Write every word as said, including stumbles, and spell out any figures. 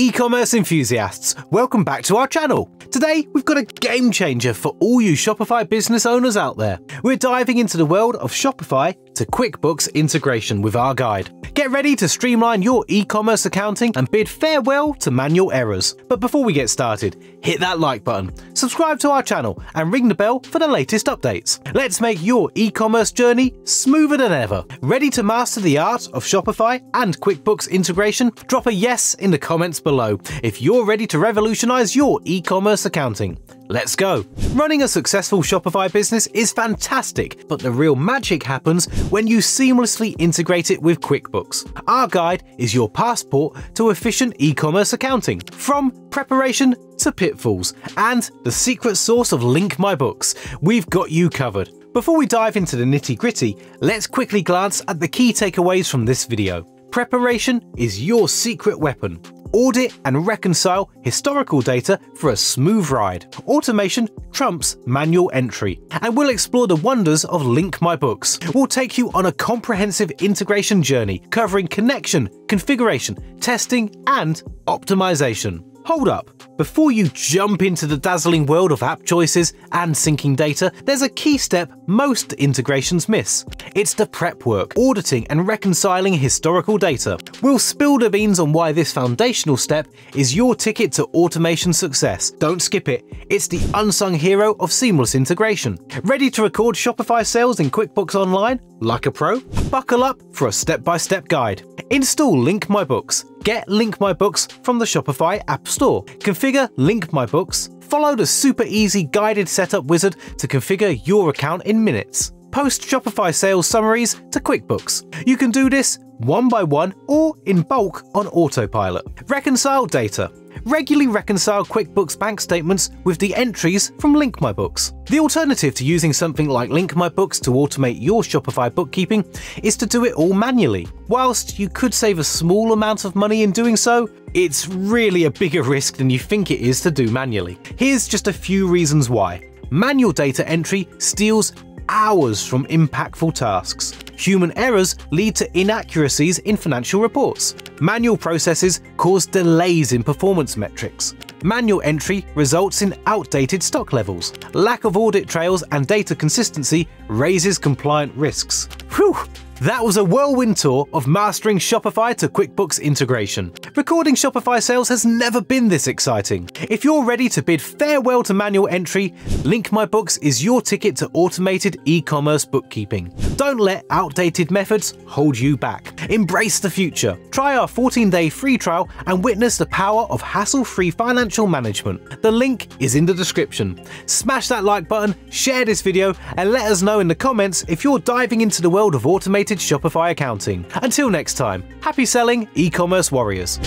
e-commerce enthusiasts, welcome back to our channel. Today, we've got a game changer for all you Shopify business owners out there. We're diving into the world of Shopify to QuickBooks integration with our guide. Get ready to streamline your e-commerce accounting and bid farewell to manual errors. But before we get started, hit that like button, subscribe to our channel, and ring the bell for the latest updates. Let's make your e-commerce journey smoother than ever. Ready to master the art of Shopify and QuickBooks integration? Drop a yes in the comments below if you're ready to revolutionize your e-commerce accounting. Let's go. Running a successful Shopify business is fantastic, but the real magic happens when you seamlessly integrate it with QuickBooks. Our guide is your passport to efficient e-commerce accounting, from preparation to pitfalls, and the secret sauce of Link My Books. We've got you covered. Before we dive into the nitty-gritty, let's quickly glance at the key takeaways from this video. Preparation is your secret weapon. Audit and reconcile historical data for a smooth ride. Automation trumps manual entry. And we'll explore the wonders of Link My Books. We'll take you on a comprehensive integration journey covering connection, configuration, testing, and optimization. Hold up. Before you jump into the dazzling world of app choices and syncing data, there's a key step most integrations miss. It's the prep work, auditing and reconciling historical data. We'll spill the beans on why this foundational step is your ticket to automation success. Don't skip it. It's the unsung hero of seamless integration. Ready to record Shopify sales in QuickBooks Online like a pro? Buckle up for a step-by-step guide. Install Link My Books. Get Link My Books from the Shopify App Store. Configure Link My Books. Follow the super easy guided setup wizard to configure your account in minutes. Post Shopify sales summaries to QuickBooks. You can do this one by one or in bulk on autopilot. Reconcile data. Regularly reconcile QuickBooks bank statements with the entries from Link My Books. The alternative to using something like Link My Books to automate your Shopify bookkeeping is to do it all manually. Whilst you could save a small amount of money in doing so, it's really a bigger risk than you think it is to do manually. Here's just a few reasons why. Manual data entry steals hours from impactful tasks. Human errors lead to inaccuracies in financial reports. Manual processes cause delays in performance metrics. Manual entry results in outdated stock levels. Lack of audit trails and data consistency raises compliant risks. Whew! That was a whirlwind tour of mastering Shopify to QuickBooks integration. Recording Shopify sales has never been this exciting. If you're ready to bid farewell to manual entry, Link My Books is your ticket to automated e-commerce bookkeeping. Don't let outdated methods hold you back. Embrace the future. Try our fourteen day free trial and witness the power of hassle-free financial management. The link is in the description. Smash that like button, share this video, and let us know in the comments if you're diving into the world of automated Shopify accounting. Until next time, happy selling, e-commerce warriors.